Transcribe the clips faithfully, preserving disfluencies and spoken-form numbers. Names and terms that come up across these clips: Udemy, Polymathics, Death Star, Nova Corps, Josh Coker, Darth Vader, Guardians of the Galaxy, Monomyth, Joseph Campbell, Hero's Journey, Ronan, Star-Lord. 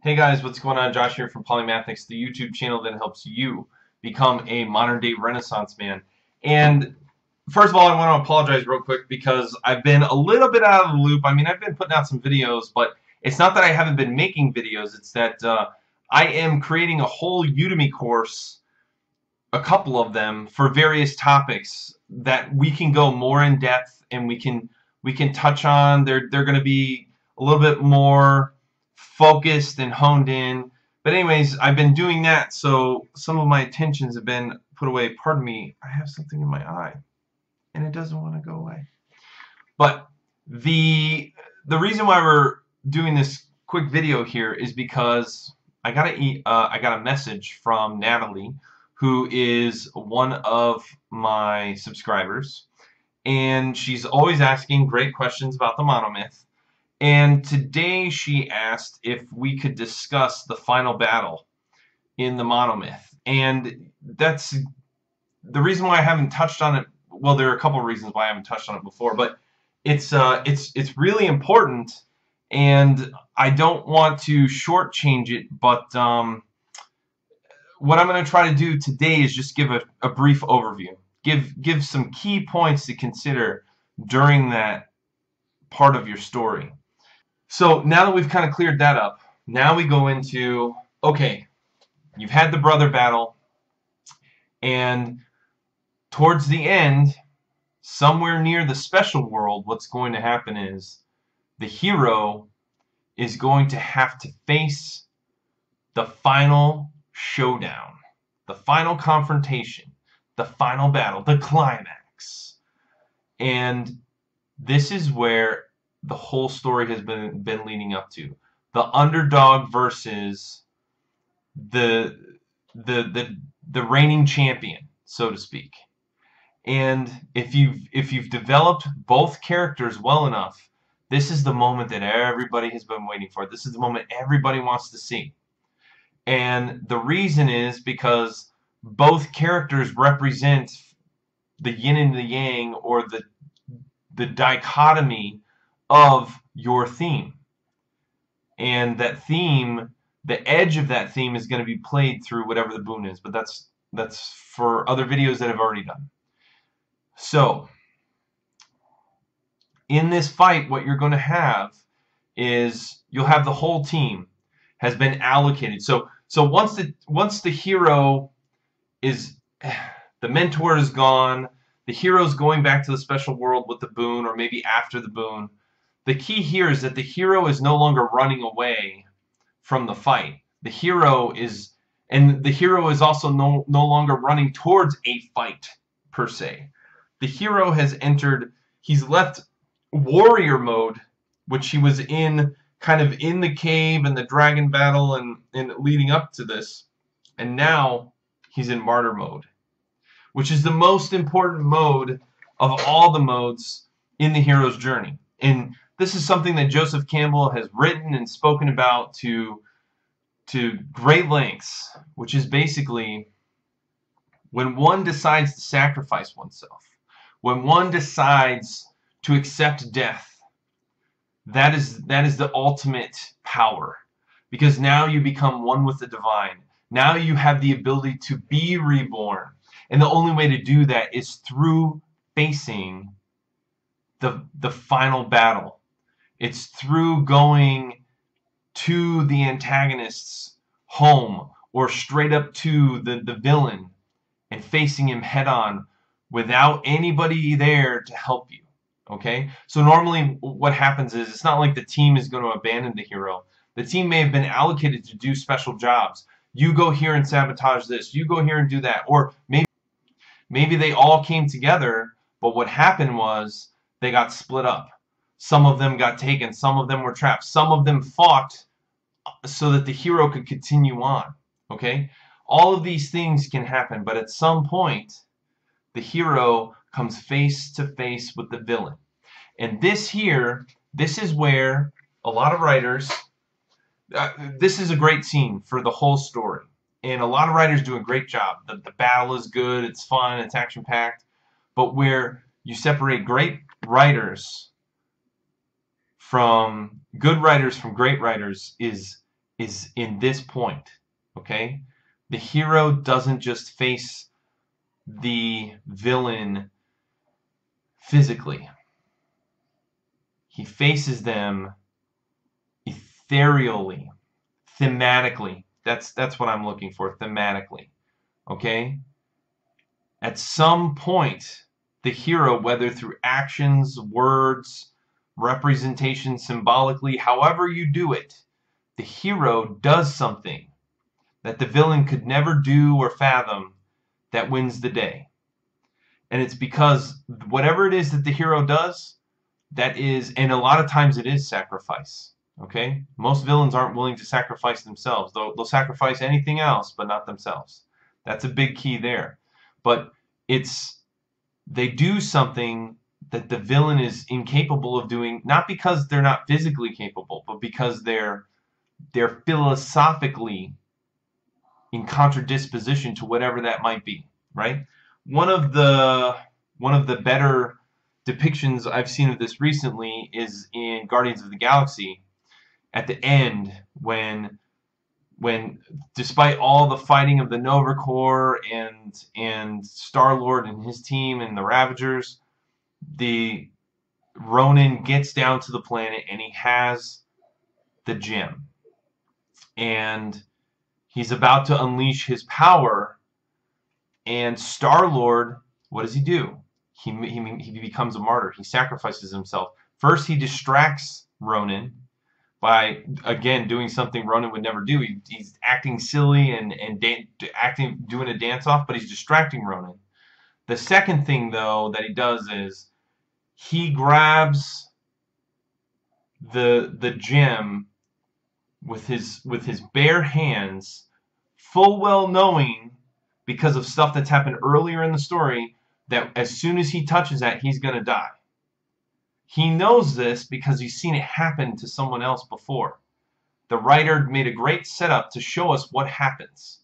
Hey guys, what's going on? Josh here from Polymathics, the YouTube channel that helps you become a modern-day Renaissance man. And first of all, I want to apologize real quick because I've been a little bit out of the loop. I mean, I've been putting out some videos, but it's not that I haven't been making videos. It's that uh, I am creating a whole Udemy course, a couple of them, for various topics that we can go more in depth and we can we can touch on. They're they're going to be a little bit more focused and honed in, but anyways, I've been doing that, so some of my attentions have been put away. Pardon me, I have something in my eye and it doesn't want to go away. But the the reason why we're doing this quick video here is because I got a uh, I got a message from Natalie, who is one of my subscribers, and she's always asking great questions about the Monomyth. And today she asked if we could discuss the final battle in the Monomyth. And that's the reason why I haven't touched on it. Well, there are a couple of reasons why I haven't touched on it before, but it's uh, it's it's really important, and I don't want to shortchange it. But um, what I'm going to try to do today is just give a, a brief overview, give give some key points to consider during that part of your story. So now that we've kind of cleared that up, now we go into, okay, you've had the brother battle, and towards the end, somewhere near the special world, what's going to happen is the hero is going to have to face the final showdown, the final confrontation, the final battle, the climax. And this is where the whole story has been been leading up to. The underdog versus the the the the reigning champion, so to speak. And if you've if you've developed both characters well enough, this is the moment that everybody has been waiting for. This is the moment everybody wants to see. And the reason is because both characters represent the yin and the yang, or the the dichotomy of your theme. And that theme, the edge of that theme, is going to be played through whatever the boon is, but that's that's for other videos that I've already done. So in this fight, what you're going to have is you'll have the whole team has been allocated. So so once the once the hero is, the mentor is gone, the hero's going back to the special world with the boon, or maybe after the boon. The key here is that the hero is no longer running away from the fight. The hero is, and the hero is also no, no longer running towards a fight, per se. The hero has entered, he's left warrior mode, which he was in kind of in the cave and the dragon battle and, and leading up to this. And now he's in martyr mode, which is the most important mode of all the modes in the hero's journey. And this is something that Joseph Campbell has written and spoken about to, to great lengths, which is basically when one decides to sacrifice oneself, when one decides to accept death, that is, that is the ultimate power, because now you become one with the divine. Now you have the ability to be reborn. And the only way to do that is through facing the, the final battle. It's through going to the antagonist's home, or straight up to the, the villain and facing him head on without anybody there to help you. Okay? So normally what happens is, it's not like the team is going to abandon the hero. The team may have been allocated to do special jobs. You go here and sabotage this. You go here and do that. Or maybe Maybe they all came together, but what happened was they got split up. Some of them got taken. Some of them were trapped. Some of them fought so that the hero could continue on. Okay? All of these things can happen, but at some point, the hero comes face to face with the villain. And this here, this is where a lot of writers, uh, this is a great scene for the whole story. And a lot of writers do a great job. The, the battle is good, it's fun, it's action-packed. But where you separate great writers from good writers from great writers is is in this point, okay? The hero doesn't just face the villain physically. He faces them ethereally, thematically. That's, that's what I'm looking for, thematically, okay? At some point, the hero, whether through actions, words, representation, symbolically, however you do it, the hero does something that the villain could never do or fathom that wins the day. And it's because whatever it is that the hero does, that is, and a lot of times it is sacrifice, okay? Most villains aren't willing to sacrifice themselves. They'll, they'll sacrifice anything else, but not themselves. That's a big key there. But it's, they do something that the villain is incapable of doing, not because they're not physically capable, but because they're, they're philosophically in contradisposition to whatever that might be, right? One of the, one of the better depictions I've seen of this recently is in Guardians of the Galaxy at the end when when despite all the fighting of the Nova Corps and and Star-Lord and his team and the Ravagers, the Ronan gets down to the planet and he has the gem. And he's about to unleash his power, and Star-Lord, what does he do? He, he, he becomes a martyr. He sacrifices himself. First, he distracts Ronan by, again, doing something Ronan would never do. He, he's acting silly and, and acting, doing a dance-off, but he's distracting Ronan. The second thing, though, that he does is he grabs the, the gem with his, with his bare hands, full well knowing, because of stuff that's happened earlier in the story, that as soon as he touches that, he's going to die. He knows this because he's seen it happen to someone else before. The writer made a great setup to show us what happens.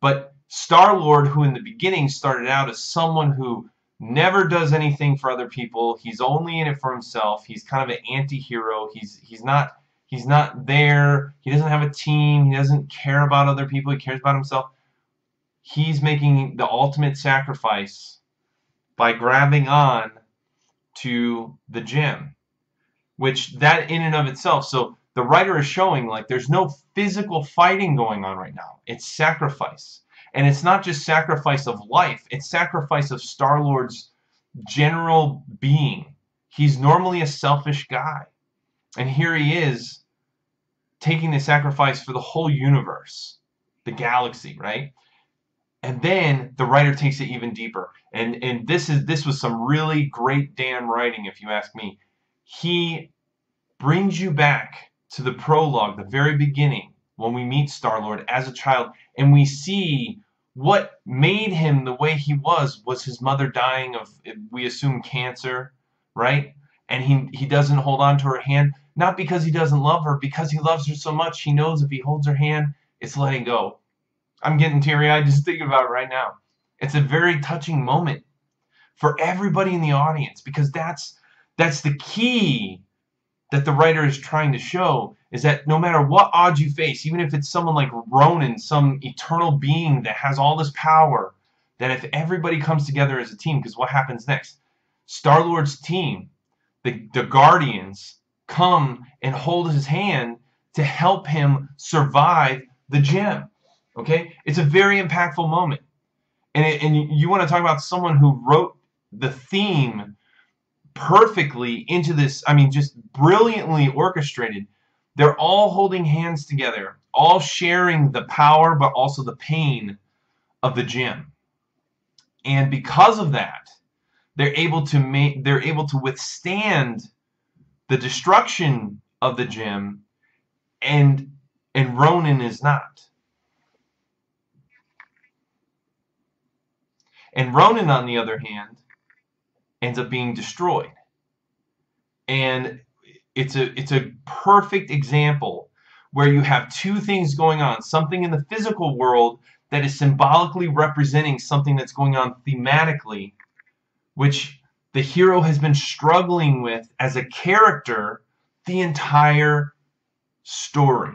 But Star-Lord, who in the beginning started out as someone who never does anything for other people, he's only in it for himself, he's kind of an anti-hero, he's, he's, not, he's not there, he doesn't have a team, he doesn't care about other people, he cares about himself. He's making the ultimate sacrifice by grabbing on to the gem, which that in and of itself, so the writer is showing like there's no physical fighting going on right now. It's sacrifice. And it's not just sacrifice of life, it's sacrifice of Star-Lord's general being. He's normally a selfish guy. And here he is taking the sacrifice for the whole universe, the galaxy, right? And then the writer takes it even deeper. And and this is this was some really great damn writing, if you ask me. He brings you back to the prologue, the very beginning, when we meet Star-Lord as a child, and we see what made him the way he was was his mother dying of, we assume, cancer, right? And he he doesn't hold on to her hand, not because he doesn't love her, because he loves her so much. He knows if he holds her hand, it's letting go. I'm getting teary-eyed just thinking about it right now. It's a very touching moment for everybody in the audience, because that's that's the key that the writer is trying to show, is that no matter what odds you face, even if it's someone like Ronan, some eternal being that has all this power, that if everybody comes together as a team, because what happens next? Star-Lord's team, the, the Guardians, come and hold his hand to help him survive the gem. Okay, it's a very impactful moment, and it, and you want to talk about someone who wrote the theme perfectly into this. I mean, just brilliantly orchestrated. They're all holding hands together, all sharing the power, but also the pain of the gem. And because of that, they're able to make. They're able to withstand the destruction of the gem, and and Ronan is not. And Ronan, on the other hand, ends up being destroyed. And it's a, it's a perfect example where you have two things going on. Something in the physical world that is symbolically representing something that's going on thematically, which the hero has been struggling with as a character the entire story.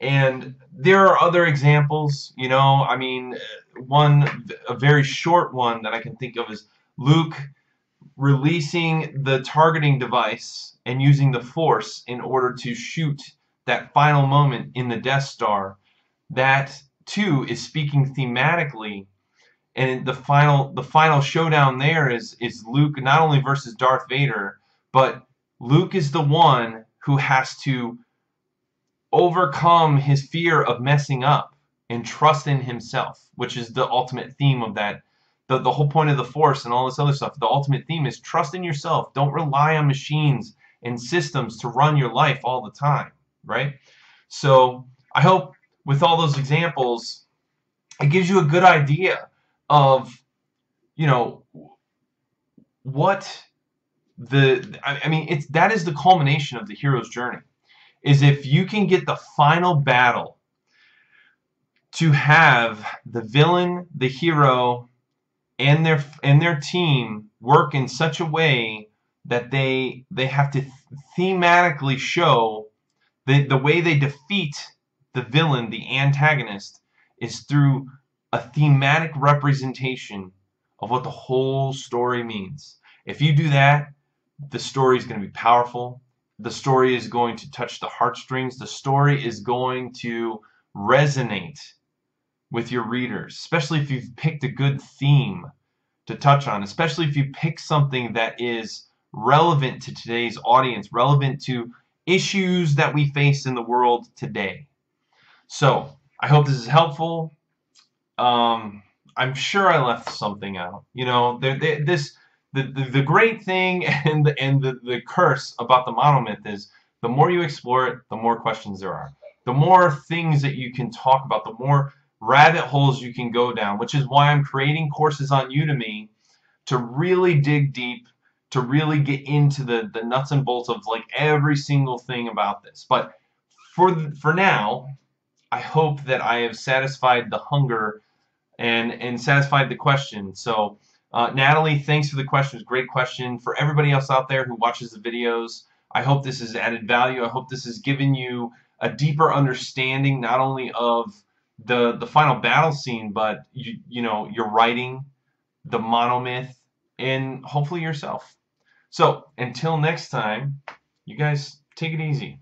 And there are other examples, you know, I mean, one, a very short one that I can think of is Luke releasing the targeting device and using the Force in order to shoot that final moment in the Death Star. That, too, is speaking thematically. And the final the final showdown there is, is Luke not only versus Darth Vader, but Luke is the one who has to overcome his fear of messing up and trust in himself, which is the ultimate theme of that. The, the whole point of the Force and all this other stuff, the ultimate theme is trust in yourself. Don't rely on machines and systems to run your life all the time, right? So I hope with all those examples, it gives you a good idea of, you know, what the, I, I mean, it's, that is the culmination of the hero's journey, is if you can get the final battle to have the villain, the hero, and their and their team work in such a way that they they have to thematically show the the way they defeat the villain, the antagonist, is through a thematic representation of what the whole story means. If you do that, the story is going to be powerful. The story is going to touch the heartstrings. The story is going to resonate with your readers, especially if you've picked a good theme to touch on, especially if you pick something that is relevant to today's audience, relevant to issues that we face in the world today. So I hope this is helpful. Um, I'm sure I left something out. You know, there, there, this the, the the great thing and the, and the the curse about the monomyth is the more you explore it, the more questions there are, the more things that you can talk about, the more rabbit holes you can go down, which is why I'm creating courses on Udemy to really dig deep, to really get into the, the nuts and bolts of like every single thing about this. But for, the, for now, I hope that I have satisfied the hunger and, and satisfied the question. So uh, Natalie, thanks for the questions. Great question. For everybody else out there who watches the videos, I hope this has added value. I hope this has given you a deeper understanding not only of the the final battle scene, but you you know your writing, the monomyth, and hopefully yourself. So until next time, you guys take it easy.